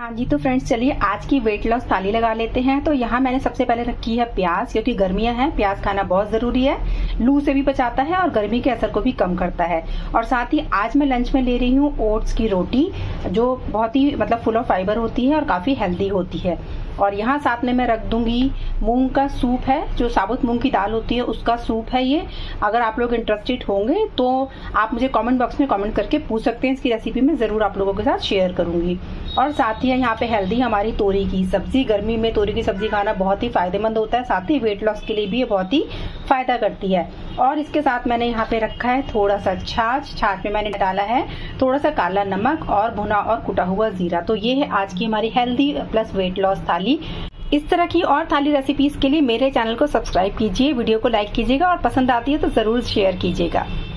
हाँ जी, तो फ्रेंड्स चलिए आज की वेट लॉस थाली लगा लेते हैं। तो यहाँ मैंने सबसे पहले रखी है प्याज, क्योंकि गर्मियाँ हैं, प्याज खाना बहुत ज़रूरी है। लू से भी बचाता है और गर्मी के असर को भी कम करता है। और साथ ही आज मैं लंच में ले रही हूँ ओट्स की रोटी, जो बहुत ही फुल ऑफ फाइबर होती है और काफ़ी हेल्दी होती है। और यहाँ साथ में मैं रख दूंगी मूंग का सूप है, जो साबुत मूंग की दाल होती है उसका सूप है ये। अगर आप लोग इंटरेस्टेड होंगे तो आप मुझे कमेंट बॉक्स में कमेंट करके पूछ सकते हैं, इसकी रेसिपी मैं ज़रूर आप लोगों के साथ शेयर करूंगी। और साथ ही यहाँ पे हेल्दी हमारी तोरी की सब्जी, गर्मी में तोरी की सब्जी खाना बहुत ही फायदेमंद होता है, साथ ही वेट लॉस के लिए भी ये बहुत ही फायदा करती है। और इसके साथ मैंने यहाँ पे रखा है थोड़ा सा छाछ, छाछ में मैंने डाला है थोड़ा सा काला नमक और भुना और कुटा हुआ जीरा। तो ये है आज की हमारी हेल्दी प्लस वेट लॉस थाली। इस तरह की और थाली रेसिपीज के लिए मेरे चैनल को सब्सक्राइब कीजिए, वीडियो को लाइक कीजिएगा और पसंद आती है तो जरूर शेयर कीजिएगा।